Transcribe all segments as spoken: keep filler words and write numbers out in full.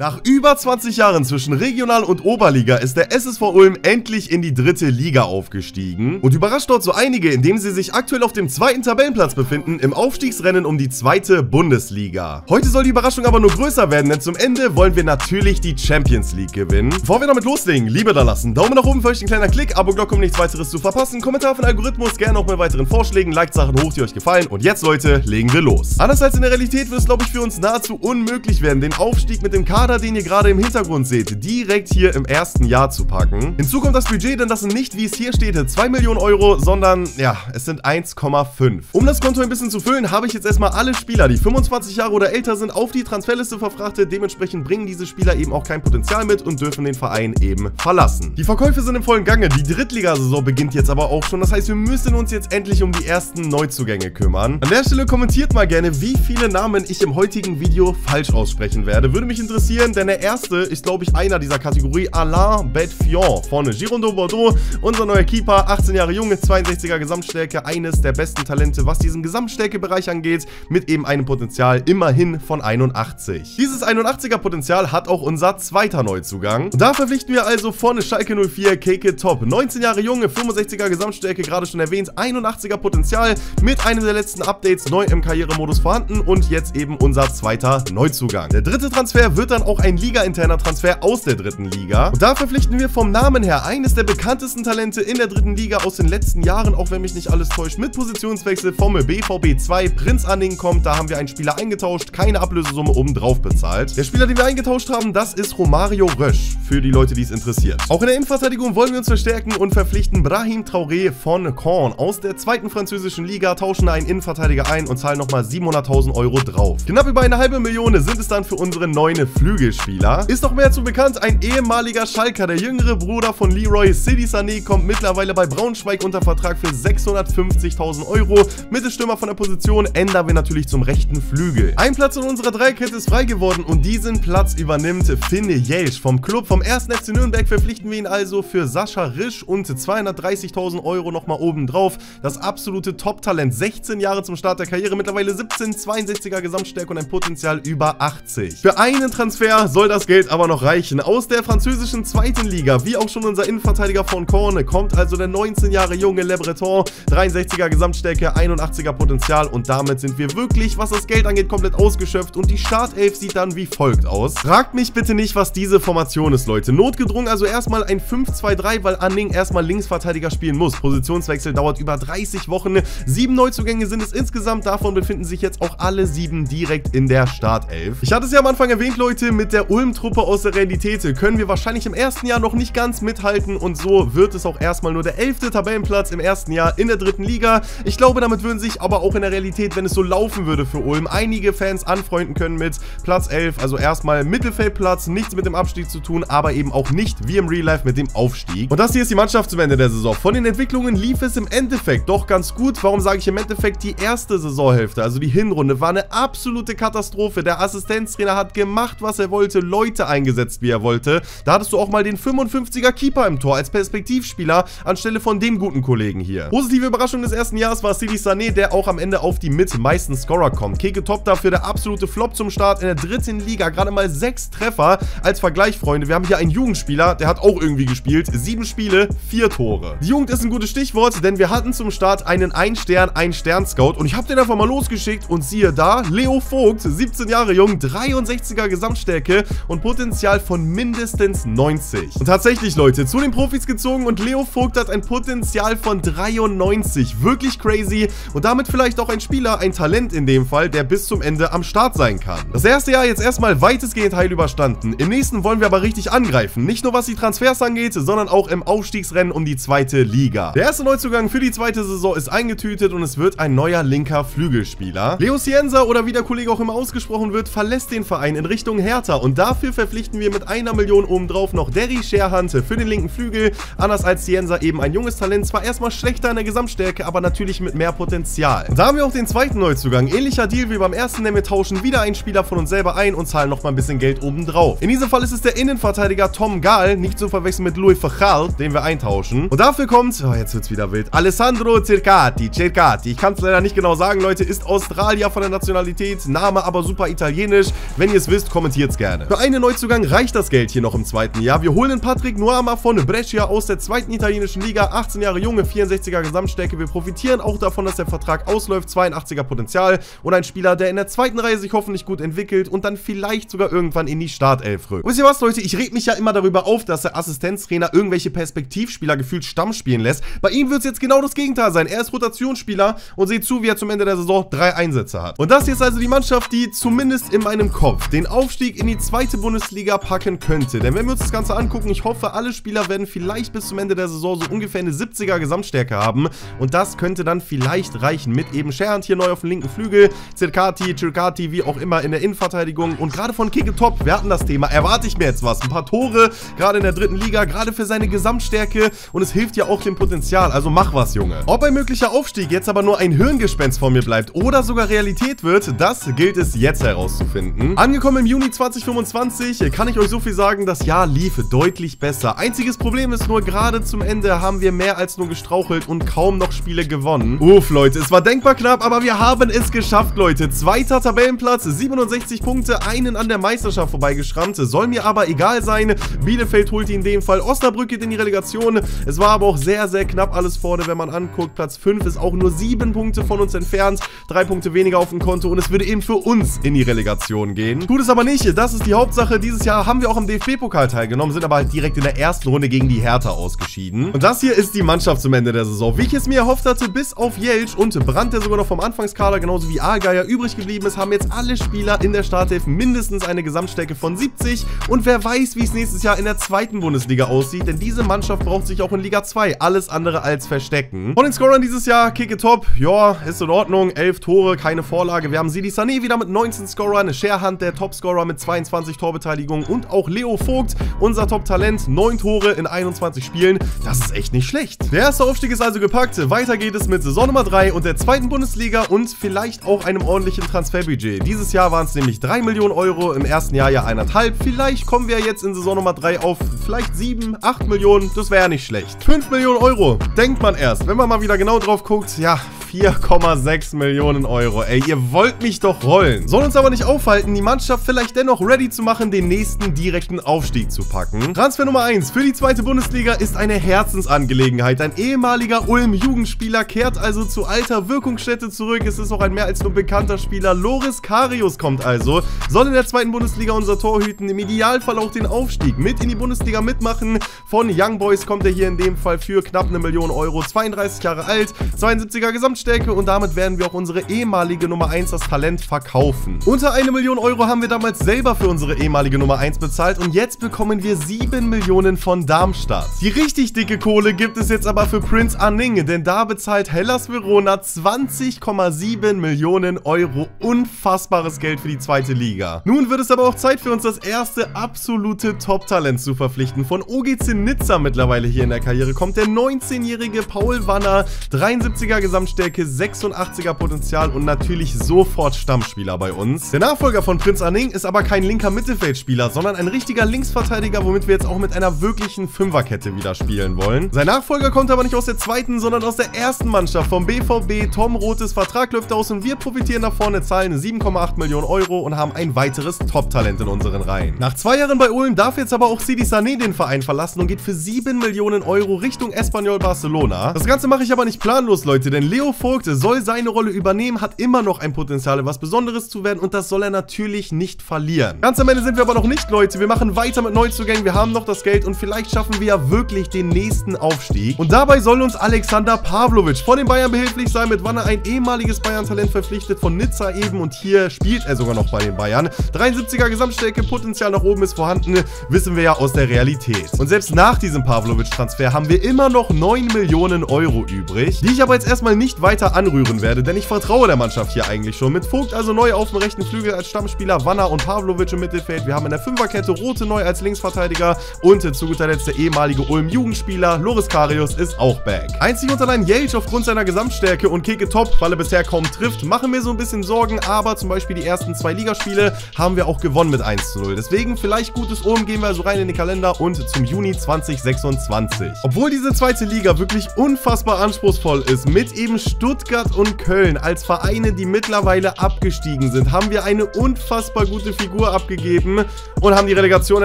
Nach über zwanzig Jahren zwischen Regional- und Oberliga ist der S S V Ulm endlich in die dritte Liga aufgestiegen und überrascht dort so einige, indem sie sich aktuell auf dem zweiten Tabellenplatz befinden im Aufstiegsrennen um die zweite Bundesliga. Heute soll die Überraschung aber nur größer werden, denn zum Ende wollen wir natürlich die Champions League gewinnen. Bevor wir damit loslegen, Liebe da lassen, Daumen nach oben für euch, ein kleiner Klick, Abo-Glocke, um nichts weiteres zu verpassen, Kommentar von Algorithmus, gerne auch mit weiteren Vorschlägen, liked Sachen hoch, die euch gefallen und jetzt Leute, legen wir los. Anders als in der Realität wird es glaube ich für uns nahezu unmöglich werden, den Aufstieg mit dem Kader, den ihr gerade im Hintergrund seht, direkt hier im ersten Jahr zu packen. Hinzu kommt das Budget, denn das sind nicht, wie es hier steht, zwei Millionen Euro, sondern, ja, es sind eins Komma fünf. Um das Konto ein bisschen zu füllen, habe ich jetzt erstmal alle Spieler, die fünfundzwanzig Jahre oder älter sind, auf die Transferliste verfrachtet. Dementsprechend bringen diese Spieler eben auch kein Potenzial mit und dürfen den Verein eben verlassen. Die Verkäufe sind im vollen Gange, die Drittligasaison beginnt jetzt aber auch schon. Das heißt, wir müssen uns jetzt endlich um die ersten Neuzugänge kümmern. An der Stelle kommentiert mal gerne, wie viele Namen ich im heutigen Video falsch aussprechen werde. Würde mich interessieren, denn der erste ist, glaube ich, einer dieser Kategorie, Alain Bedefion von Girondeau Bordeaux, unser neuer Keeper, achtzehn Jahre jung, zweiundsechziger Gesamtstärke, eines der besten Talente, was diesen Gesamtstärkebereich angeht, mit eben einem Potenzial immerhin von einundachtzig. Dieses einundachtziger Potenzial hat auch unser zweiter Neuzugang. Da verpflichten wir also von Schalke null vier Keke Topp, neunzehn Jahre jung, fünfundsechziger Gesamtstärke, gerade schon erwähnt, einundachtziger Potenzial, mit einem der letzten Updates neu im Karrieremodus vorhanden und jetzt eben unser zweiter Neuzugang. Der dritte Transfer wird dann auch ein liga-interner Transfer aus der dritten Liga. Und da verpflichten wir vom Namen her eines der bekanntesten Talente in der dritten Liga aus den letzten Jahren, auch wenn mich nicht alles täuscht, mit Positionswechsel vom B V B zwei. Prince Aning kommt, da haben wir einen Spieler eingetauscht, keine Ablösesumme obendrauf bezahlt. Der Spieler, den wir eingetauscht haben, das ist Romario Rösch, für die Leute, die es interessiert. Auch in der Innenverteidigung wollen wir uns verstärken und verpflichten Brahim Traoré von Caen aus der zweiten französischen Liga, tauschen einen Innenverteidiger ein und zahlen nochmal siebenhunderttausend Euro drauf. Knapp über eine halbe Million sind es dann für unsere neuen Flügelspieler. Ist noch mehr zu bekannt, ein ehemaliger Schalker, der jüngere Bruder von Leroy Silis Sané, kommt mittlerweile bei Braunschweig unter Vertrag für sechshundertfünfzigtausend Euro. Mittelstürmer von der Position ändern wir natürlich zum rechten Flügel. Ein Platz in unserer Dreikette ist frei geworden und diesen Platz übernimmt Finn Jeltsch vom Club. Vom ersten F C Nürnberg verpflichten wir ihn also für Sascha Risch und zweihundertdreißigtausend Euro nochmal obendrauf. Das absolute Top-Talent, sechzehn Jahre zum Start der Karriere, mittlerweile siebzehn, zweiundsechziger Gesamtstärke und ein Potenzial über achtzig. Für einen Transfer soll das Geld aber noch reichen. Aus der französischen zweiten Liga, wie auch schon unser Innenverteidiger von Caen, kommt also der neunzehn Jahre junge Le Breton, dreiundsechziger Gesamtstärke, einundachtziger Potenzial und damit sind wir wirklich, was das Geld angeht, komplett ausgeschöpft und die Startelf sieht dann wie folgt aus. Fragt mich bitte nicht, was diese Formation ist, Leute. Notgedrungen also erstmal ein fünf zwei drei, weil Aning erstmal Linksverteidiger spielen muss. Positionswechsel dauert über dreißig Wochen. Sieben Neuzugänge sind es insgesamt, davon befinden sich jetzt auch alle sieben direkt in der Startelf. Ich hatte es ja am Anfang erwähnt, Leute, Leute, mit der Ulm-Truppe aus der Realität können wir wahrscheinlich im ersten Jahr noch nicht ganz mithalten und so wird es auch erstmal nur der elfte Tabellenplatz im ersten Jahr in der dritten Liga. Ich glaube, damit würden sich aber auch in der Realität, wenn es so laufen würde für Ulm, einige Fans anfreunden können mit Platz elf, also erstmal Mittelfeldplatz, nichts mit dem Abstieg zu tun, aber eben auch nicht wie im Real Life mit dem Aufstieg. Und das hier ist die Mannschaft zum Ende der Saison. Von den Entwicklungen lief es im Endeffekt doch ganz gut. Warum sage ich im Endeffekt? Die erste Saisonhälfte, also die Hinrunde, war eine absolute Katastrophe. Der Assistenztrainer hat gemacht, was er wollte, Leute eingesetzt, wie er wollte. Da hattest du auch mal den fünfundfünfziger Keeper im Tor als Perspektivspieler anstelle von dem guten Kollegen hier. Positive Überraschung des ersten Jahres war Silis Sané, der auch am Ende auf die mit meisten Scorer kommt. Keke Topp dafür der absolute Flop zum Start in der dritten Liga. Gerade mal sechs Treffer. Als Vergleich, Freunde, wir haben hier einen Jugendspieler, der hat auch irgendwie gespielt. Sieben Spiele, vier Tore. Die Jugend ist ein gutes Stichwort, denn wir hatten zum Start einen Ein-Stern-Ein-Stern-Scout und ich habe den einfach mal losgeschickt und siehe da, Leo Vogt, siebzehn Jahre jung, dreiundsechziger Gesamt Stärke und Potenzial von mindestens neunzig. Und tatsächlich, Leute, zu den Profis gezogen und Leo Vogt hat ein Potenzial von dreiundneunzig. Wirklich crazy und damit vielleicht auch ein Spieler, ein Talent in dem Fall, der bis zum Ende am Start sein kann. Das erste Jahr jetzt erstmal weitestgehend heil überstanden. Im nächsten wollen wir aber richtig angreifen. Nicht nur was die Transfers angeht, sondern auch im Aufstiegsrennen um die zweite Liga. Der erste Neuzugang für die zweite Saison ist eingetütet und es wird ein neuer linker Flügelspieler. Leo Cienza, oder wie der Kollege auch immer ausgesprochen wird, verlässt den Verein in Richtung Hertha und dafür verpflichten wir mit einer Million obendrauf noch Derry Sharehante für den linken Flügel. Anders als Cienza eben ein junges Talent, zwar erstmal schlechter in der Gesamtstärke, aber natürlich mit mehr Potenzial. Und da haben wir auch den zweiten Neuzugang. Ähnlicher Deal wie beim ersten, denn wir tauschen wieder einen Spieler von uns selber ein und zahlen nochmal ein bisschen Geld obendrauf. In diesem Fall ist es der Innenverteidiger Tom Gaal, nicht zu verwechseln mit Louis Fachal, den wir eintauschen. Und dafür kommt, oh, jetzt wird's wieder wild, Alessandro Circati, Circati, ich kann es leider nicht genau sagen, Leute, ist Australier von der Nationalität, Name aber super italienisch. Wenn ihr es wisst, kommentiert jetzt gerne. Für einen Neuzugang reicht das Geld hier noch im zweiten Jahr. Wir holen Patrick Nuama von Brescia aus der zweiten italienischen Liga. achtzehn Jahre junge, vierundsechziger Gesamtstärke. Wir profitieren auch davon, dass der Vertrag ausläuft. zweiundachtziger Potenzial und ein Spieler, der in der zweiten Reihe sich hoffentlich gut entwickelt und dann vielleicht sogar irgendwann in die Startelf rückt. Und wisst ihr was, Leute? Ich reg mich ja immer darüber auf, dass der Assistenztrainer irgendwelche Perspektivspieler gefühlt Stamm spielen lässt. Bei ihm wird es jetzt genau das Gegenteil sein. Er ist Rotationsspieler und seht zu, wie er zum Ende der Saison drei Einsätze hat. Und das hier ist also die Mannschaft, die zumindest in meinem Kopf den Aufstieg in die zweite Bundesliga packen könnte. Denn wenn wir uns das Ganze angucken, ich hoffe, alle Spieler werden vielleicht bis zum Ende der Saison so ungefähr eine siebziger Gesamtstärke haben. Und das könnte dann vielleicht reichen mit eben Sharehante hier neu auf dem linken Flügel, Circati, Circati, wie auch immer in der Innenverteidigung. Und gerade von Keke Topp, wir hatten das Thema, erwarte ich mir jetzt was. Ein paar Tore, gerade in der dritten Liga, gerade für seine Gesamtstärke. Und es hilft ja auch dem Potenzial, also mach was, Junge. Ob ein möglicher Aufstieg jetzt aber nur ein Hirngespenst von mir bleibt oder sogar Realität wird, das gilt es jetzt herauszufinden. Angekommen im Juni zweitausendfünfundzwanzig kann ich euch so viel sagen, das Jahr lief deutlich besser. Einziges Problem ist nur, gerade zum Ende haben wir mehr als nur gestrauchelt und kaum noch Spiele gewonnen. Uff, Leute, es war denkbar knapp, aber wir haben es geschafft, Leute. Zweiter Tabellenplatz, siebenundsechzig Punkte, einen an der Meisterschaft vorbeigeschrammt. Soll mir aber egal sein. Bielefeld holte in dem Fall, Osnabrück geht in die Relegation. Es war aber auch sehr, sehr knapp alles vorne, wenn man anguckt. Platz fünf ist auch nur sieben Punkte von uns entfernt. Drei Punkte weniger auf dem Konto und es würde eben für uns in die Relegation gehen. Tut es aber nicht, das ist die Hauptsache. Dieses Jahr haben wir auch am D F B-Pokal teilgenommen, sind aber halt direkt in der ersten Runde gegen die Hertha ausgeschieden. Und das hier ist die Mannschaft zum Ende der Saison. Wie ich es mir erhofft hatte, bis auf Jeltsch und Brandt, der sogar noch vom Anfangskader, genauso wie Allgeier, übrig geblieben ist, haben jetzt alle Spieler in der Startelf mindestens eine Gesamtstärke von siebzig. Und wer weiß, wie es nächstes Jahr in der zweiten Bundesliga aussieht, denn diese Mannschaft braucht sich auch in Liga zwei alles andere als verstecken. Von den Scorern dieses Jahr, Keke Topp, ja, ist in Ordnung, elf Tore, keine Vorlage. Wir haben Silis Sané wieder mit neunzehn Scorern, Sharehante, der Topscorer mit zweiundzwanzig Torbeteiligungen und auch Leo Vogt, unser Top-Talent, neun Tore in einundzwanzig Spielen. Das ist echt nicht schlecht. Der erste Aufstieg ist also gepackt, weiter geht es mit Saison Nummer drei und der zweiten Bundesliga und vielleicht auch einem ordentlichen Transferbudget. Dieses Jahr waren es nämlich drei Millionen Euro, im ersten Jahr ja eineinhalb. Vielleicht kommen wir jetzt in Saison Nummer drei auf vielleicht sieben, acht Millionen, das wäre ja nicht schlecht. fünf Millionen Euro, denkt man erst, wenn man mal wieder genau drauf guckt, ja, vier Komma sechs Millionen Euro. Ey, ihr wollt mich doch rollen. Soll uns aber nicht aufhalten, die Mannschaft vielleicht dennoch ready zu machen, den nächsten direkten Aufstieg zu packen. Transfer Nummer eins für die zweite Bundesliga ist eine Herzensangelegenheit. Ein ehemaliger Ulm-Jugendspieler kehrt also zu alter Wirkungsstätte zurück. Es ist auch ein mehr als nur bekannter Spieler. Loris Karius kommt also, soll in der zweiten Bundesliga unser Tor hüten, im Idealfall auch den Aufstieg mit in die Bundesliga mitmachen. Von Young Boys kommt er hier in dem Fall für knapp eine Million Euro, zweiunddreißig Jahre alt, zweiundsiebziger Gesamtstärke und damit werden wir auch unsere ehemalige Nummer eins, das Talent, verkaufen. Unter eine Million Euro haben wir damals selber für unsere ehemalige Nummer eins bezahlt und jetzt bekommen wir sieben Millionen von Darmstadt. Die richtig dicke Kohle gibt es jetzt aber für Prince Aning, denn da bezahlt Hellas Verona zwanzig Komma sieben Millionen Euro. Unfassbares Geld für die zweite Liga. Nun wird es aber auch Zeit für uns, das erste absolute Top-Talent zu verpflichten. Von O G C Nizza mittlerweile hier in der Karriere kommt der neunzehnjährige Paul Wanner, dreiundsiebziger Gesamtstärke, sechsundachtziger Potenzial und natürlich sofort Stammspieler bei uns. Der Nachfolger von Prince Aning ist aber kein linker Mittelfeldspieler, sondern ein richtiger Linksverteidiger, womit wir jetzt auch mit einer wirklichen Fünferkette wieder spielen wollen. Sein Nachfolger kommt aber nicht aus der zweiten, sondern aus der ersten Mannschaft vom B V B. Tom Rothes Vertrag läuft aus und wir profitieren da vorne, zahlen sieben Komma acht Millionen Euro und haben ein weiteres Top-Talent in unseren Reihen. Nach zwei Jahren bei Ulm darf jetzt aber auch Silis Sané den Verein verlassen und geht für sieben Millionen Euro Richtung Espanyol Barcelona. Das Ganze mache ich aber nicht planlos, Leute, denn Leo Vogt soll seine Rolle übernehmen, hat immer noch ein Potenzial, was Besonderes zu werden und das soll er natürlich nicht verlieren. Ganz am Ende sind wir aber noch nicht, Leute. Wir machen weiter mit Neuzugängen, wir haben noch das Geld und vielleicht schaffen wir ja wirklich den nächsten Aufstieg. Und dabei soll uns Alexander Pavlovic von den Bayern behilflich sein, mit Wanner ein ehemaliges Bayern-Talent verpflichtet von Nizza eben und hier spielt er sogar noch bei den Bayern. dreiundsiebziger Gesamtstärke, Potenzial nach oben ist vorhanden, wissen wir ja aus der Realität. Und selbst nach diesem Pavlovic-Transfer haben wir immer noch neun Millionen Euro übrig, die ich aber jetzt erstmal nicht weiter anrühren werde, denn ich vertraue der Mannschaft hier eigentlich schon. Mit Vogt also neu auf dem rechten Flügel als Stammspieler, Wanner und Pavlovic im Mittelfeld. Wir haben in der Fünferkette Rote neu als Linksverteidiger und zu guter Letzt der ehemalige Ulm-Jugendspieler Loris Karius ist auch back. Einzig und allein Jeltsch aufgrund seiner Gesamtstärke und Keke Topp, weil er bisher kaum trifft, machen mir so ein bisschen Sorgen, aber zum Beispiel die ersten zwei Ligaspiele haben wir auch gewonnen mit eins zu null. Deswegen vielleicht gutes Omen, gehen wir also rein in den Kalender und zum Juni zweitausendsechsundzwanzig. Obwohl diese zweite Liga wirklich unfassbar anspruchsvoll ist, mit eben Stuttgart und Köln als Vereine, die mittlerweile abgestiegen sind, haben wir eine unfassbar gute Figur abgegeben und haben die Relegation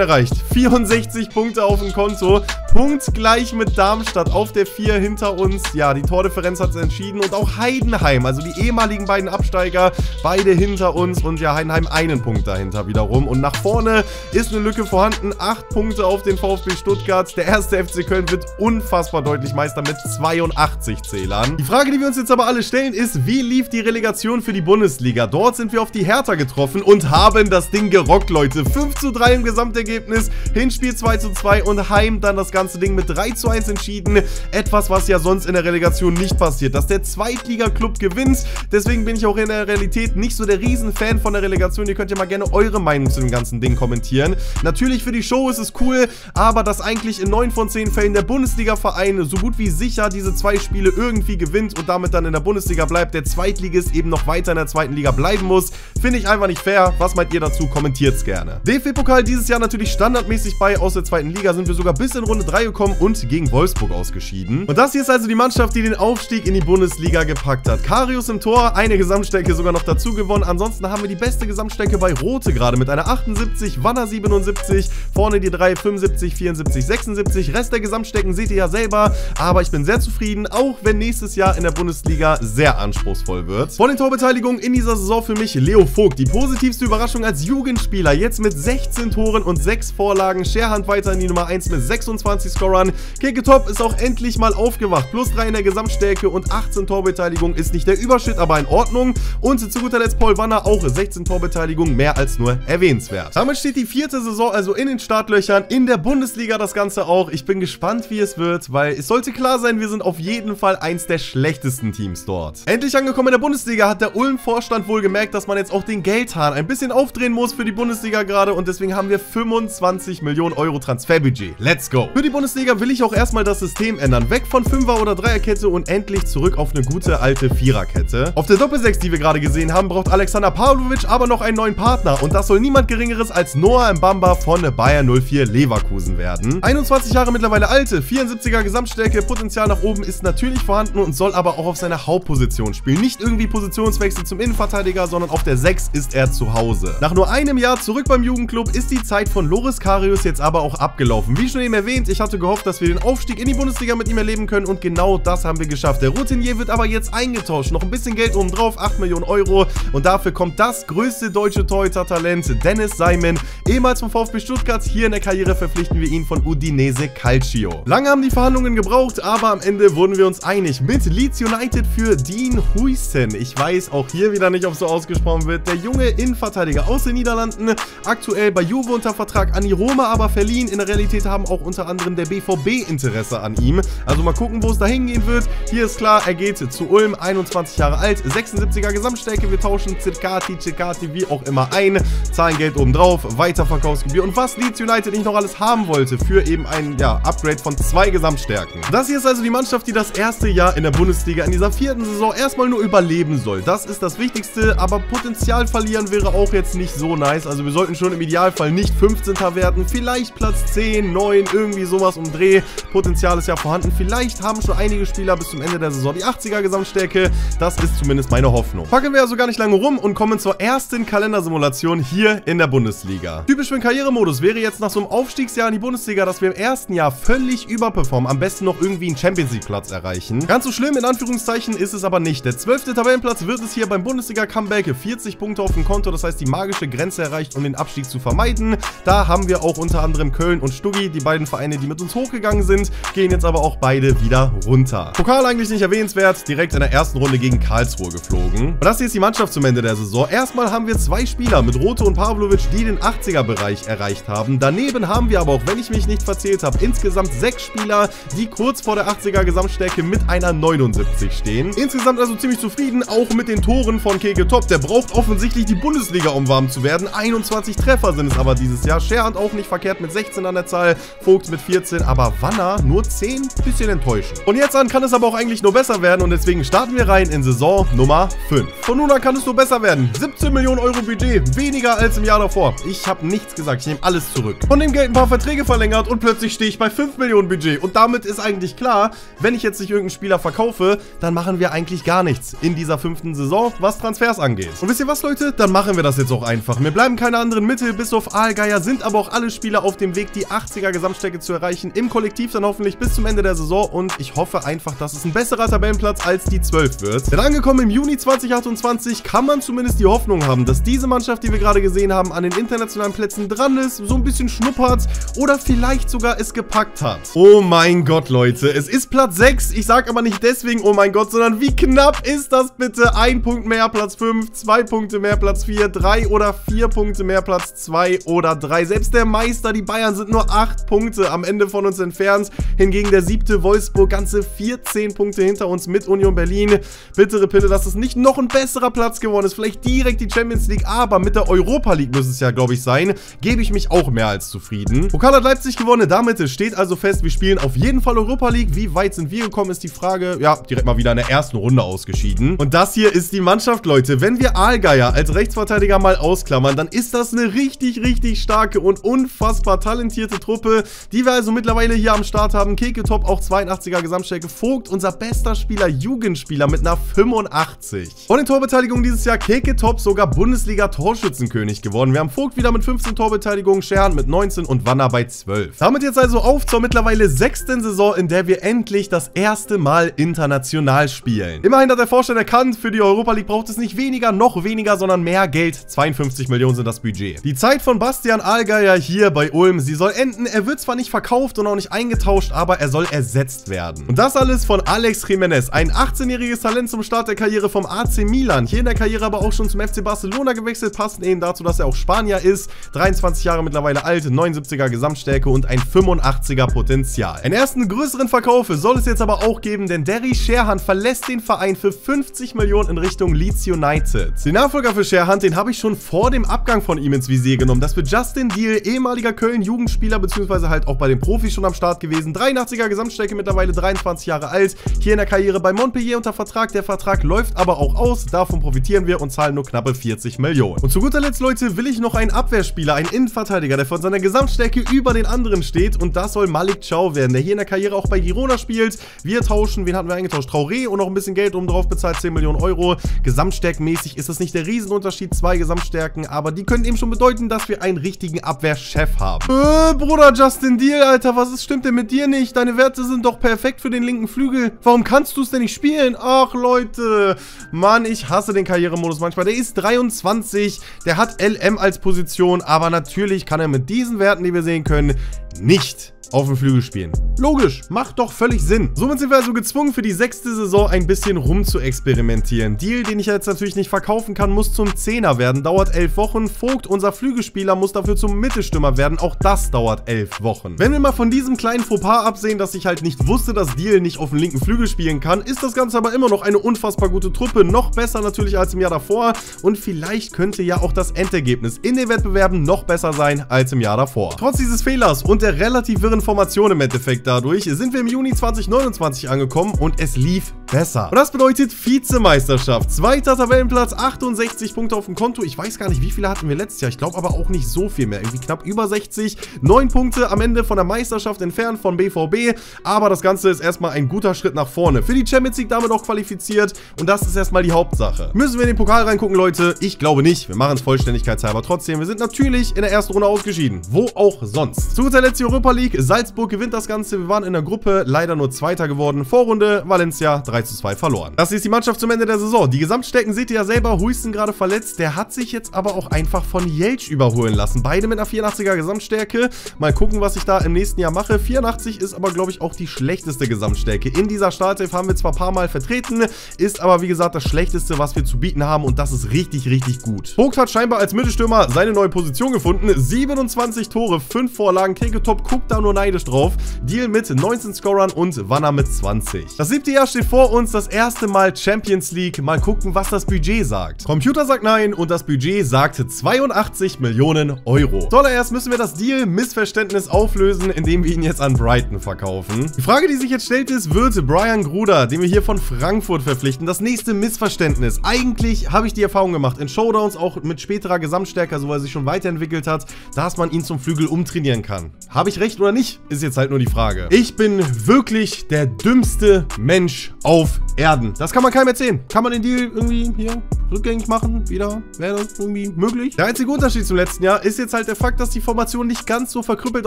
erreicht. vierundsechzig Punkte auf dem Konto, punktgleich mit Darmstadt auf der vier hinter uns. Ja, die Tordifferenz hat es entschieden und auch Heidenheim, also die ehemaligen beiden Absteiger, beide hinter uns und ja, Heidenheim einen Punkt dahinter wiederum. Und nach vorne ist eine Lücke vorhanden, acht Punkte auf den VfB Stuttgart. Der erste F C Köln wird unfassbar deutlich Meister mit zweiundachtzig Zählern. Die Frage, die wir uns jetzt aber alle stellen, ist, wie lief die Relegation für die Bundesliga? Dort sind wir auf die Hertha getroffen und haben das Ding gerockt, Leute. fünf zu drei im Gesamtergebnis, Hinspiel zwei zu zwei und Heim dann das ganze Ding mit drei zu eins entschieden. Etwas, was ja sonst in der Relegation nicht passiert, dass der Zweitliga-Club gewinnt. Deswegen bin ich auch in der Realität nicht so der Riesenfan von der Relegation. Ihr könnt ja mal gerne eure Meinung zu dem ganzen Ding kommentieren. Natürlich für die Show ist es cool, aber dass eigentlich in neun von zehn Fällen der Bundesliga-Verein so gut wie sicher diese zwei Spiele irgendwie gewinnt und damit dann in der Bundesliga bleibt, der Zweitligist eben noch weiter in der zweiten Liga bleiben muss, finde ich einfach nicht fair. Was meint ihr dazu? Kommentiert's gerne. D F B-Pokal dieses Jahr natürlich standardmäßig bei. Aus der zweiten Liga sind wir sogar bis in Runde drei gekommen und gegen Wolfsburg ausgeschieden. Und das hier ist also die Mannschaft, die den Aufstieg in die Bundesliga gepackt hat. Karius im Tor, eine Gesamtstärke sogar noch dazu gewonnen. Ansonsten haben wir die beste Gesamtstärke bei Rote gerade mit einer achtundsiebzig, Wanner siebenundsiebzig, vorne die drei, fünfundsiebzig, vierundsiebzig, sechsundsiebzig. Rest der Gesamtstärken seht ihr ja selber, aber ich bin sehr zufrieden, auch wenn nächstes Jahr in der Bundesliga sehr anspruchsvoll wird. Von den Torbeteiligungen in dieser Saison für mich Leo Vogt, die positivste Überraschung als Jugendspieler, jetzt mit sechzehn Toren und sechs Vorlagen. Sharehante weiter in die Nummer eins mit sechsundzwanzig Scorern. Keke Topp ist auch endlich mal aufgewacht, plus drei in der Gesamtstärke und achtzehn Torbeteiligung, ist nicht der Überschnitt, aber in Ordnung. Und zu guter Letzt Paul Wanner, auch sechzehn Torbeteiligung, mehr als nur erwähnenswert. Damit steht die vierte Saison also in den Startlöchern, in der Bundesliga das Ganze auch. Ich bin gespannt, wie es wird, weil es sollte klar sein, wir sind auf jeden Fall eins der schlechtesten Teams dort. Endlich angekommen in der Bundesliga hat der Ulm-Vorstand wohl gemerkt, dass man jetzt auch den Geldhahn ein bisschen aufdrehen muss für die Bundesliga gerade und deswegen haben wir fünfundzwanzig Millionen Euro Transferbudget. Let's go! Für die Bundesliga will ich auch erstmal das System ändern. Weg von Fünfer- oder Dreierkette und endlich zurück auf eine gute alte Viererkette. Auf der Doppelsechs, die wir gerade gesehen haben, braucht Alexander Pavlovic aber noch einen neuen Partner und das soll niemand Geringeres als Noah Mbamba von Bayer null vier Leverkusen werden. einundzwanzig Jahre mittlerweile alte, vierundsiebziger Gesamtstärke, Potenzial nach oben ist natürlich vorhanden und soll aber auch auf seiner Hauptposition spielen. Nicht irgendwie Positionswechsel zum Innenverteidiger, sondern auf der sechs ist er zu Hause. Nach nur einem Jahr zurück beim Jugendclub ist die Zeit von Loris Karius jetzt aber auch abgelaufen. Wie schon eben erwähnt, ich hatte gehofft, dass wir den Aufstieg in die Bundesliga mit ihm erleben können und genau das haben wir geschafft. Der Routinier wird aber jetzt eingetauscht, noch ein bisschen Geld oben drauf, acht Millionen Euro und dafür kommt das größte deutsche Torhüter-Talent, Dennis Simon, ehemals vom VfB Stuttgart. Hier in der Karriere verpflichten wir ihn von Udinese Calcio. Lange haben die Verhandlungen gebraucht, aber am Ende wurden wir uns einig mit Leeds United für Dean Huijben. Ich weiß auch hier wieder nicht, ob es so ausgesprochen wird. Der junge Innenverteidiger aus den Niederlanden, aktuell bei Juve unter Vertrag, an die Roma aber verliehen. In der Realität haben auch unter anderem der B V B Interesse an ihm. Also mal gucken, wo es da hingehen wird. Hier ist klar, er geht zu Ulm, einundzwanzig Jahre alt, sechsundsiebziger Gesamtstärke. Wir tauschen Circati, Circati, wie auch immer ein, zahlen Geld obendrauf, Weiterverkaufsgebühr und was Leeds United nicht noch alles haben wollte für eben ein ja, Upgrade von zwei Gesamtstärken. Das hier ist also die Mannschaft, die das erste Jahr in der Bundesliga in dieser vierten Saison erstmal nur überleben soll. Das ist das Wichtigste, aber Potenzial verlieren wäre auch jetzt nicht so nice. Also wir sollten schon im Idealfall nicht fünfzehnter werden, vielleicht Platz zehn, neun, irgendwie sowas um Dreh. Potenzial ist ja vorhanden. Vielleicht haben schon einige Spieler bis zum Ende der Saison die achtziger Gesamtstärke. Das ist zumindest meine Hoffnung. Packen wir also gar nicht lange rum und kommen zur ersten Kalendersimulation hier in der Bundesliga. Typisch für den Karrieremodus wäre jetzt nach so einem Aufstiegsjahr in die Bundesliga, dass wir im ersten Jahr völlig überperformen, am besten noch irgendwie einen Champions-League-Platz erreichen. Ganz so schlimm, in Anführungszeichen, ist es aber nicht. Der zwölfte Tabellenplatz wird es hier beim Bundesliga-Comeback, vierzig Punkte auf dem Konto, das heißt die magische Grenze erreicht, um den Abstieg zu vermeiden. Da haben wir auch unter anderem Köln und Stuggi, die beiden Vereine, die mit uns hochgegangen sind, gehen jetzt aber auch beide wieder runter. Pokal eigentlich nicht erwähnenswert, direkt in der ersten Runde gegen Karlsruhe geflogen. Und das hier ist die Mannschaft zum Ende der Saison. Erstmal haben wir zwei Spieler mit Rote und Pavlovic, die den achtziger-Bereich erreicht haben. Daneben haben wir aber auch, wenn ich mich nicht verzählt habe, insgesamt sechs Spieler, die kurz vor der achtziger Gesamtstärke mit einer neunundsiebzig stehen. Insgesamt also ziemlich zufrieden, auch mit den Toren von Keke Topp. Der braucht offensichtlich die Bundesliga, um warm zu werden. einundzwanzig Treffer sind es aber dieses Jahr. Sharehante auch nicht verkehrt mit sechzehn an der Zahl, Vogt mit vier vierzehn, aber Wanner nur zehn, bisschen enttäuschend. Von jetzt an kann es aber auch eigentlich nur besser werden und deswegen starten wir rein in Saison Nummer fünf. Von nun an kann es nur besser werden. siebzehn Millionen Euro Budget, weniger als im Jahr davor. Ich habe nichts gesagt, ich nehme alles zurück. Von dem Geld ein paar Verträge verlängert und plötzlich stehe ich bei fünf Millionen Budget. Und damit ist eigentlich klar, wenn ich jetzt nicht irgendeinen Spieler verkaufe, dann machen wir eigentlich gar nichts in dieser fünften Saison, was Transfers angeht. Und wisst ihr was, Leute? Dann machen wir das jetzt auch einfach. Mir bleiben keine anderen Mittel, bis auf Allgeier sind aber auch alle Spieler auf dem Weg, die achtziger Gesamtstärke zu erreichen. Im Kollektiv dann hoffentlich bis zum Ende der Saison und ich hoffe einfach, dass es ein besserer Tabellenplatz als die zwölf wird. Denn angekommen im Juni zweitausendachtundzwanzig kann man zumindest die Hoffnung haben, dass diese Mannschaft, die wir gerade gesehen haben, an den internationalen Plätzen dran ist, so ein bisschen schnuppert oder vielleicht sogar es gepackt hat. Oh mein Gott, Leute, es ist Platz sechs. Ich sage aber nicht deswegen, oh mein Gott, sondern wie knapp ist das bitte? Ein Punkt mehr Platz fünf, zwei Punkte mehr Platz vier, drei oder vier Punkte mehr Platz zwei oder drei. Selbst der Meister, die Bayern, sind nur acht Punkte am Ende von uns entfernt. Hingegen der siebte Wolfsburg ganze vierzehn Punkte hinter uns mit Union Berlin. Bittere Pille, dass es nicht noch ein besserer Platz geworden ist. Vielleicht direkt die Champions League, aber mit der Europa League müsste es ja, glaube ich, sein. Gebe ich mich auch mehr als zufrieden. Pokal hat Leipzig gewonnen, damit steht also fest, wir spielen auf jeden Fall Europa League. Wie weit sind wir gekommen, ist die Frage. Ja, direkt mal wieder in der ersten Runde ausgeschieden. Und das hier ist die Mannschaft, Leute. Wenn wir Allgeier als Rechtsverteidiger mal ausklammern, dann ist das eine richtig, richtig starke und unfassbar talentierte Truppe, die wir also mittlerweile hier am Start haben. Keke Topp, auch zweiundachtziger Gesamtstärke. Vogt, unser bester Spieler, Jugendspieler mit einer fünfundachtzig. Von den Torbeteiligungen dieses Jahr Keke Topp sogar Bundesliga-Torschützenkönig geworden. Wir haben Vogt wieder mit fünfzehn Torbeteiligungen, Sharehante mit neunzehn und Wanner bei zwölf. Damit jetzt also auf zur mittlerweile sechsten Saison, in der wir endlich das erste Mal international spielen. Immerhin hat der Vorstand erkannt, für die Europa League braucht es nicht weniger, noch weniger, sondern mehr Geld. zweiundfünfzig Millionen sind das Budget. Die Zeit von Bastian Allgeier hier bei Ulm, sie soll enden. Er wird zwar nicht verkauft und auch nicht eingetauscht, aber er soll ersetzt werden. Und das alles von Alex Jimenez, ein achtzehnjähriges Talent zum Start der Karriere vom A C Milan. Hier in der Karriere aber auch schon zum F C Barcelona gewechselt, passend eben dazu, dass er auch Spanier ist. dreiundzwanzig Jahre mittlerweile alt, neunundsiebziger Gesamtstärke und ein fünfundachtziger Potenzial. Einen ersten größeren Verkauf soll es jetzt aber auch geben, denn Derry Sharehante verlässt den Verein für fünfzig Millionen in Richtung Leeds United. Den Nachfolger für Sharehante, den habe ich schon vor dem Abgang von ihm ins Visier genommen. Das wird Justin Diehl, ehemaliger Köln-Jugendspieler, beziehungsweise halt auch bei den Profis schon am Start gewesen. dreiundachtziger Gesamtstärke, mittlerweile dreiundzwanzig Jahre alt. Hier in der Karriere bei Montpellier unter Vertrag. Der Vertrag läuft aber auch aus. Davon profitieren wir und zahlen nur knappe vierzig Millionen. Und zu guter Letzt, Leute, will ich noch einen Abwehrspieler, einen Innenverteidiger, der von seiner Gesamtstärke über den anderen steht. Und das soll Malik Thiaw werden, der hier in der Karriere auch bei Girona spielt. Wir tauschen, wen hatten wir eingetauscht? Traoré und noch ein bisschen Geld oben drauf bezahlt, zehn Millionen Euro. Gesamtstärkenmäßig ist das nicht der Riesenunterschied, zwei Gesamtstärken, aber die können eben schon bedeuten, dass wir einen richtigen Abwehrchef haben. Äh, Bruder Justin Diehl, Alter, was ist, stimmt denn mit dir nicht? Deine Werte sind doch perfekt für den linken Flügel. Warum kannst du es denn nicht spielen? Ach, Leute. Mann, ich hasse den Karrieremodus manchmal. Der ist dreiundzwanzig, der hat L M als Position, aber natürlich kann er mit diesen Werten, die wir sehen können, nicht auf dem Flügel spielen. Logisch, macht doch völlig Sinn. Somit sind wir also gezwungen, für die sechste Saison ein bisschen rum zu experimentieren. Deal, den ich jetzt natürlich nicht verkaufen kann, muss zum Zehner werden, dauert elf Wochen. Vogt, unser Flügelspieler, muss dafür zum Mittelstürmer werden, auch das dauert elf Wochen. Wenn wir mal von diesem kleinen Fauxpas absehen, dass ich halt nicht wusste, dass Deal nicht auf dem linken Flügel spielen kann, ist das Ganze aber immer noch eine unfassbar gute Truppe, noch besser natürlich als im Jahr davor und vielleicht könnte ja auch das Endergebnis in den Wettbewerben noch besser sein als im Jahr davor. Trotz dieses Fehlers und der relativ wirren Formation im Endeffekt dadurch, sind wir im Juni zweitausendneunundzwanzig angekommen und es lief besser. Und das bedeutet Vizemeisterschaft. Zweiter Tabellenplatz, achtundsechzig Punkte auf dem Konto. Ich weiß gar nicht, wie viele hatten wir letztes Jahr. Ich glaube aber auch nicht so viel mehr. Irgendwie knapp über sechzig. neun Punkte am Ende von der Meisterschaft entfernt von B V B. Aber das Ganze ist erstmal ein guter Schritt nach vorne. Für die Champions League damit auch qualifiziert und das ist erstmal die Hauptsache. Müssen wir in den Pokal reingucken, Leute? Ich glaube nicht. Wir machen es vollständigkeitshalber. Trotzdem, wir sind natürlich in der ersten Runde ausgeschieden. Wo auch sonst. Zu guter Letzt die Europa League. Salzburg gewinnt das Ganze. Wir waren in der Gruppe leider nur Zweiter geworden. Vorrunde Valencia drei zu zwei verloren. Das ist die Mannschaft zum Ende der Saison. Die Gesamtstärken seht ihr ja selber. Huijsen gerade verletzt. Der hat sich jetzt aber auch einfach von Jeltsch überholen lassen. Beide mit einer vierundachtziger Gesamtstärke. Mal gucken, was ich da im nächsten Jahr mache. vierundachtzig ist aber, glaube ich, auch die schlechteste Gesamtstärke. In dieser Startelf haben wir zwar ein paar Mal vertreten, ist aber, wie gesagt, das Schlechteste, was wir zu bieten haben und das ist richtig, richtig gut. Vogt hat scheinbar als Mittelstürmer seine neue Position gefunden. siebenundzwanzig Tore, fünf Vorlagen. Keke Topp guckt da nur neidisch drauf. Deal mit neunzehn Scorern und Wanner mit zwanzig. Das siebte Jahr steht vor vor uns das erste Mal Champions League. Mal gucken, was das Budget sagt. Computer sagt nein und das Budget sagte zweiundachtzig Millionen Euro. Zuallererst müssen wir das Deal-Missverständnis auflösen, indem wir ihn jetzt an Brighton verkaufen. Die Frage, die sich jetzt stellt, ist, wird Brian Gruder, den wir hier von Frankfurt verpflichten, das nächste Missverständnis? Eigentlich habe ich die Erfahrung gemacht, in Showdowns, auch mit späterer Gesamtstärke, so weil er sich schon weiterentwickelt hat, dass man ihn zum Flügel umtrainieren kann. Habe ich recht oder nicht? Ist jetzt halt nur die Frage. Ich bin wirklich der dümmste Mensch auf Erden. Das kann man keinem erzählen. Kann man den Deal irgendwie hier rückgängig machen? Wieder? Wäre das irgendwie möglich? Der einzige Unterschied zum letzten Jahr ist jetzt halt der Fakt, dass die Formation nicht ganz so verkrüppelt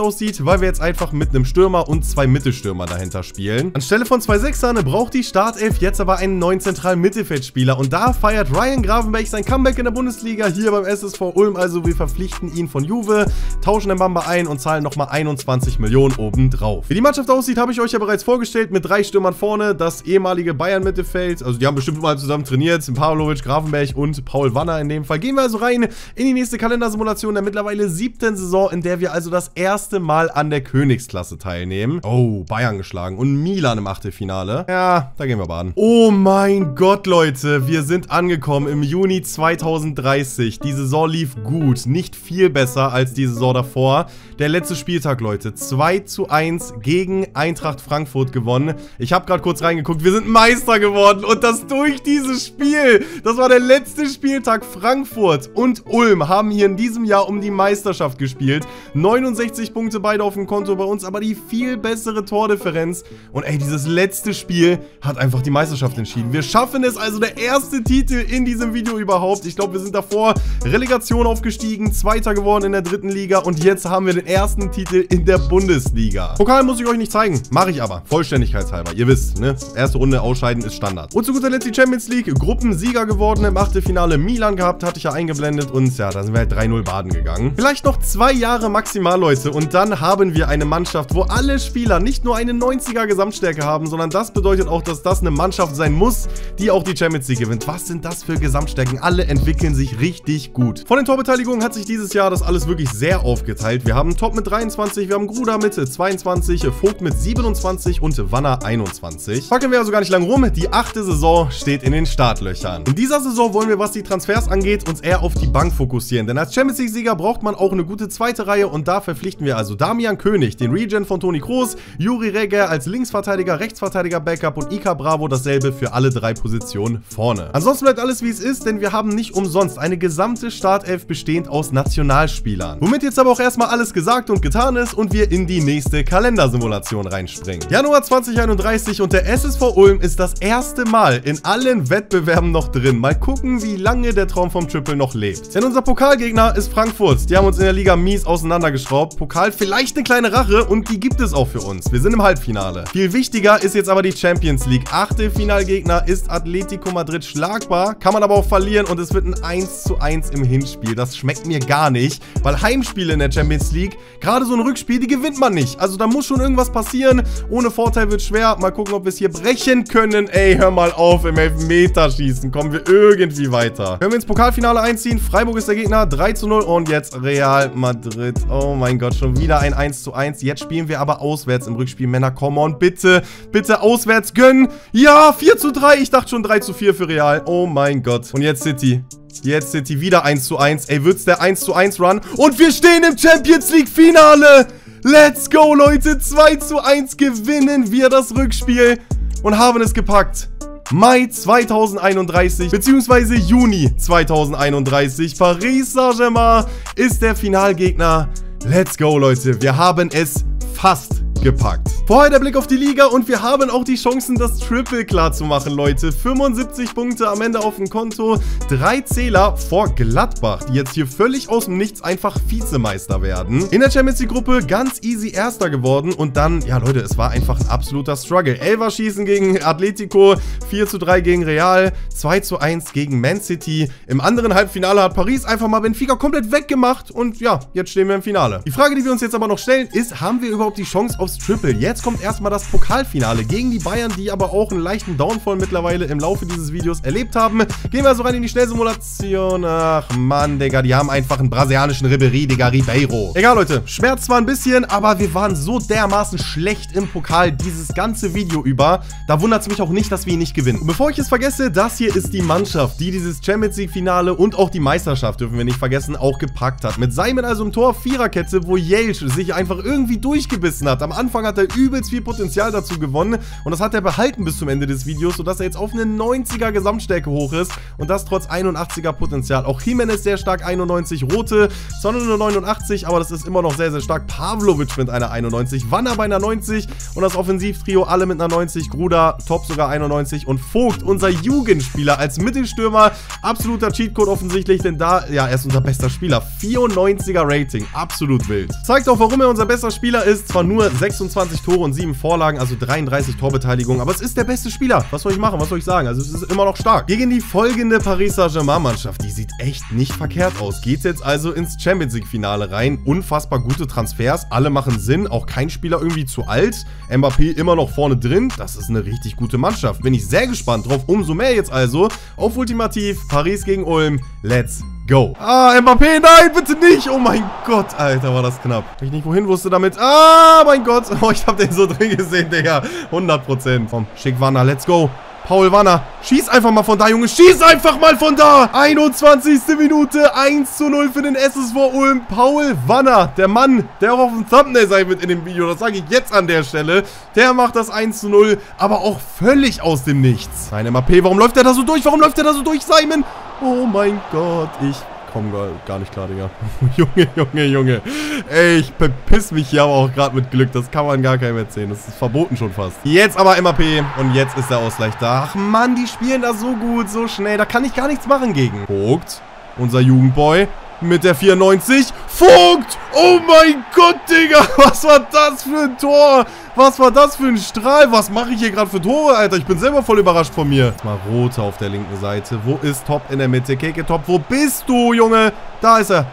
aussieht, weil wir jetzt einfach mit einem Stürmer und zwei Mittelstürmer dahinter spielen. Anstelle von zwei Sechsern braucht die Startelf jetzt aber einen neuen zentralen Mittelfeldspieler und da feiert Ryan Gravenberch sein Comeback in der Bundesliga hier beim S S V Ulm. Also wir verpflichten ihn von Juve, tauschen den Bamba ein und zahlen nochmal einundzwanzig Millionen obendrauf. Wie die Mannschaft aussieht, habe ich euch ja bereits vorgestellt, mit drei Stürmern vorne, das ehemalige Bayern-Mittelfeld, also die haben bestimmt mal zusammen trainiert, Pavlovic, Gravenberch und Paul Wanner in dem Fall. Gehen wir also rein in die nächste Kalendersimulation der mittlerweile siebten Saison, in der wir also das erste Mal an der Königsklasse teilnehmen. Oh, Bayern geschlagen und Milan im Achtelfinale. Ja, da gehen wir baden. Oh mein Gott, Leute, wir sind angekommen im Juni zweitausenddreißig. Die Saison lief gut, nicht viel besser als die Saison davor. Der letzte Spieltag, Leute, zwei zu eins gegen Eintracht Frankfurt gewonnen. Ich habe gerade kurz reingeguckt, wir sind Meister geworden und das durch dieses Spiel. Das war der letzte Spieltag. Frankfurt und Ulm haben hier in diesem Jahr um die Meisterschaft gespielt. neunundsechzig Punkte beide auf dem Konto, bei uns aber die viel bessere Tordifferenz. Und ey, dieses letzte Spiel hat einfach die Meisterschaft entschieden. Wir schaffen es, also der erste Titel in diesem Video überhaupt. Ich glaube, wir sind davor Relegation aufgestiegen, Zweiter geworden in der dritten Liga und jetzt haben wir den ersten Titel in der Bundesliga. Pokal muss ich euch nicht zeigen, mache ich aber, vollständigkeitshalber. Ihr wisst, ne? Erste Runde ausscheiden ist Standard. Und zu guter Letzt die Champions League, Gruppensieger geworden, im Achtelfinale Milan gehabt, hatte ich ja eingeblendet und ja, da sind wir halt drei null baden gegangen. Vielleicht noch zwei Jahre maximal, Leute, und dann haben wir eine Mannschaft, wo alle Spieler nicht nur eine neunziger Gesamtstärke haben, sondern das bedeutet auch, dass das eine Mannschaft sein muss, die auch die Champions League gewinnt. Was sind das für Gesamtstärken? Alle entwickeln sich richtig gut. Von den Torbeteiligungen hat sich dieses Jahr das alles wirklich sehr aufgeteilt. Wir haben Topp mit dreiundzwanzig, wir haben Gruder mit zweiundzwanzig, Vogt mit siebenundzwanzig und Wanner einundzwanzig. Packen wir also gar nicht lang rum, die achte Saison steht in den Startlöchern. In dieser Saison wollen wir, was die Transfers angeht, uns eher auf die Bank fokussieren, denn als Champions League-Sieger braucht man auch eine gute zweite Reihe und da verpflichten wir also Damian König, den Regen von Toni Kroos, Juri Reger als Linksverteidiger, Rechtsverteidiger, Backup und Ika Bravo dasselbe für alle drei Positionen vorne. Ansonsten bleibt alles wie es ist, denn wir haben nicht umsonst eine gesamte Startelf bestehend aus Nationalspielern. Womit jetzt aber auch erstmal alles gesagt und getan ist und wir in die nächste Kalendersimulation reinspringen. Januar zweitausendeinunddreißig und der S S V Ulm ist das erste Mal in allen Wettbewerben noch drin. Mal gucken, wie lange der Traum vom Triple noch lebt. Denn unser Pokalgegner ist Frankfurt. Die haben uns in der Liga mies auseinandergeschraubt. Pokal vielleicht eine kleine Rache und die gibt es auch für uns. Wir sind im Halbfinale. Viel wichtiger ist jetzt aber die Champions League. Achtelfinalgegner ist Atletico Madrid, schlagbar, kann man aber auch verlieren und es wird ein eins zu eins im Hinspiel. Das schmeckt mir gar nicht, weil Heimspiele in der Champions League, gerade so ein Rückspiel, die gewinnt man nicht. Also da muss schon irgendwas passieren. Ohne Vorteil wird schwer. Mal gucken, ob wir es hier brechen können. Ey, hör mal auf, im Elfmeterschießen kommen wir irgendwie weiter. Können wir ins Pokalfinale einziehen? Freiburg ist der Gegner, drei zu null und jetzt Real Madrid. Oh mein Gott, schon wieder ein eins zu eins. Jetzt spielen wir aber auswärts im Rückspiel. Männer, come on, bitte, bitte auswärts gönnen. Ja, vier zu drei. Ich dachte schon drei zu vier für Real. Oh mein Gott. Und jetzt City. Jetzt City wieder eins zu eins. Ey, wird's der eins zu eins Run? Und wir stehen im Champions League Finale. Let's go, Leute. zwei zu eins gewinnen wir das Rückspiel und haben es gepackt. Mai zweitausendeinunddreißig bzw. Juni zweitausendeinunddreißig. Paris Saint-Germain ist der Finalgegner. Let's go, Leute. Wir haben es fast gepackt. Vorher der Blick auf die Liga und wir haben auch die Chancen, das Triple klar zu machen, Leute. fünfundsiebzig Punkte am Ende auf dem Konto, drei Zähler vor Gladbach, die jetzt hier völlig aus dem Nichts einfach Vizemeister werden. In der Champions League Gruppe ganz easy Erster geworden und dann, ja Leute, es war einfach ein absoluter Struggle. Elfer schießen gegen Atletico, vier zu drei gegen Real, zwei zu eins gegen Man City. Im anderen Halbfinale hat Paris einfach mal Benfica komplett weggemacht und ja, jetzt stehen wir im Finale. Die Frage, die wir uns jetzt aber noch stellen, ist, haben wir überhaupt die Chance aufs Triple? Jetzt jetzt kommt erstmal das Pokalfinale gegen die Bayern, die aber auch einen leichten Downfall mittlerweile im Laufe dieses Videos erlebt haben. Gehen wir also rein in die Schnellsimulation. Ach Mann, Digga, die haben einfach einen brasilianischen Ribery, Digga, Ribeiro. Egal, Leute, Schmerz zwar ein bisschen, aber wir waren so dermaßen schlecht im Pokal dieses ganze Video über. Da wundert es mich auch nicht, dass wir ihn nicht gewinnen. Und bevor ich es vergesse, das hier ist die Mannschaft, die dieses Champions League Finale und auch die Meisterschaft, dürfen wir nicht vergessen, auch gepackt hat. Mit Simon also im Tor, Viererkette, wo Jeltsch sich einfach irgendwie durchgebissen hat. Am Anfang hat er übelst viel Potenzial dazu gewonnen und das hat er behalten bis zum Ende des Videos, sodass er jetzt auf eine neunziger Gesamtstärke hoch ist und das trotz einundachtziger Potenzial. Auch Jimenez sehr stark, einundneunzig, Rote, Sonne nur neunundachtzig, aber das ist immer noch sehr, sehr stark. Pavlovic mit einer einundneunzig, Wanner bei einer neunzig und das Offensivtrio alle mit einer neunzig, Gruder, Topp sogar einundneunzig und Vogt, unser Jugendspieler als Mittelstürmer, absoluter Cheatcode offensichtlich, denn da, ja, er ist unser bester Spieler, vierundneunziger Rating, absolut wild. Zeigt auch, warum er unser bester Spieler ist, zwar nur sechsundzwanzig Tore und sieben Vorlagen, also dreiunddreißig Torbeteiligung, aber es ist der beste Spieler, was soll ich machen, was soll ich sagen, also es ist immer noch stark. Gegen die folgende Paris Saint-Germain-Mannschaft, die sieht echt nicht verkehrt aus, geht's jetzt also ins Champions League-Finale rein, unfassbar gute Transfers, alle machen Sinn, auch kein Spieler irgendwie zu alt, Mbappé immer noch vorne drin, das ist eine richtig gute Mannschaft, bin ich sehr gespannt drauf, umso mehr jetzt also, auf Ultimativ, Paris gegen Ulm, let's go. Go. Ah, Mbappé, nein, bitte nicht. Oh mein Gott, Alter, war das knapp. Ich nicht wohin wusste damit. Ah, mein Gott. Oh, ich hab den so drin gesehen, Digga. hundert Prozent. Vom Schick Wanner, let's go. Paul Wanner, schieß einfach mal von da, Junge, schieß einfach mal von da. einundzwanzigste Minute, eins zu null für den S S V Ulm. Paul Wanner, der Mann, der auch auf dem Thumbnail sein wird in dem Video, das sage ich jetzt an der Stelle. Der macht das eins zu null, aber auch völlig aus dem Nichts. Nein, Mbappé, warum läuft der da so durch? Warum läuft der da so durch, Simon? Oh mein Gott, ich komme gar nicht klar, Digga. Junge, Junge, Junge. Ey, ich bepiss mich hier aber auch gerade mit Glück. Das kann man gar keinem erzählen. Das ist verboten schon fast. Jetzt aber M A P und jetzt ist der Ausgleich da. Ach Mann, die spielen da so gut, so schnell. Da kann ich gar nichts machen gegen. Vogt, unser Jugendboy. Mit der vierundneunzig. Vogt! Oh mein Gott, Digga! Was war das für ein Tor? Was war das für ein Strahl? Was mache ich hier gerade für Tore, Alter? Ich bin selber voll überrascht von mir. Jetzt mal Rote auf der linken Seite. Wo ist Topp in der Mitte? Keke Topp, wo bist du, Junge? Da ist er.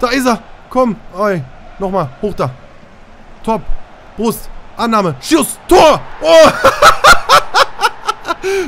Da ist er. Komm. Oi. Nochmal. Hoch da. Topp. Brust. Annahme. Schuss. Tor! Oh!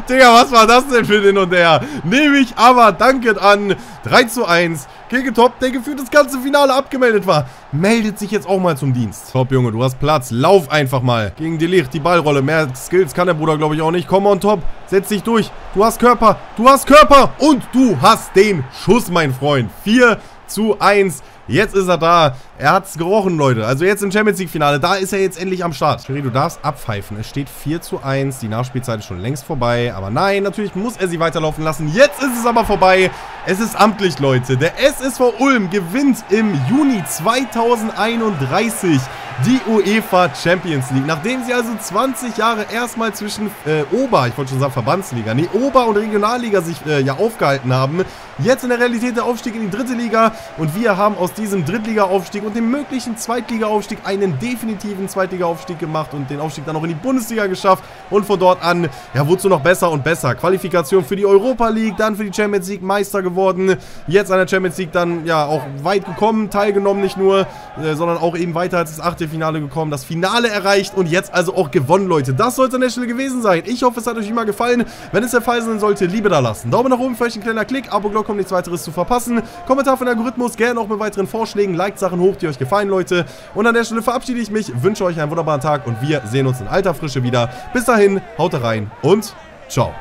Digga, was war das denn für den und der? Nehme ich aber dankend an. drei zu eins. Keke Topp, der gefühlt das ganze Finale abgemeldet war, meldet sich jetzt auch mal zum Dienst. Top, Junge, du hast Platz. Lauf einfach mal. Gegen die Licht, die Ballrolle. Mehr Skills kann der Bruder, glaube ich, auch nicht. Komm on, Top. Setz dich durch. Du hast Körper. Du hast Körper. Und du hast den Schuss, mein Freund. vier zu eins. Jetzt ist er da. Er hat's gerochen, Leute. Also jetzt im Champions-League-Finale. Da ist er jetzt endlich am Start. Schiri, du darfst abpfeifen. Es steht vier zu eins. Die Nachspielzeit ist schon längst vorbei. Aber nein, natürlich muss er sie weiterlaufen lassen. Jetzt ist es aber vorbei. Es ist amtlich, Leute. Der S S V Ulm gewinnt im Juni zweitausendeinunddreißig die UEFA Champions League. Nachdem sie also zwanzig Jahre erstmal zwischen äh, Ober, ich wollte schon sagen Verbandsliga, nee, Ober- und Regionalliga sich äh, ja aufgehalten haben. Jetzt in der Realität der Aufstieg in die dritte Liga. Und wir haben aus diesem Drittliga-Aufstieg und dem möglichen Zweitliga-Aufstieg einen definitiven Zweitliga-Aufstieg gemacht und den Aufstieg dann auch in die Bundesliga geschafft. Und von dort an, ja, wurde es nur noch besser und besser. Qualifikation für die Europa League, dann für die Champions League Meister geworden. Jetzt an der Champions League dann, ja, auch weit gekommen, teilgenommen nicht nur, äh, sondern auch eben weiter als das Achtelfinale gekommen, das Finale erreicht und jetzt also auch gewonnen, Leute. Das soll es an der Stelle gewesen sein. Ich hoffe, es hat euch immer gefallen. Wenn es der Fall sein sollte, Liebe da lassen. Daumen nach oben, vielleicht ein kleiner Klick, Abo-Glocke, um nichts weiteres zu verpassen. Kommentar von Algorithmus, gerne auch mit weiteren Vorschlägen. Liked Sachen hoch, die euch gefallen, Leute. Und an der Stelle verabschiede ich mich, wünsche euch einen wunderbaren Tag und wir sehen uns in alter Frische wieder. Bis dahin, haut rein und ciao.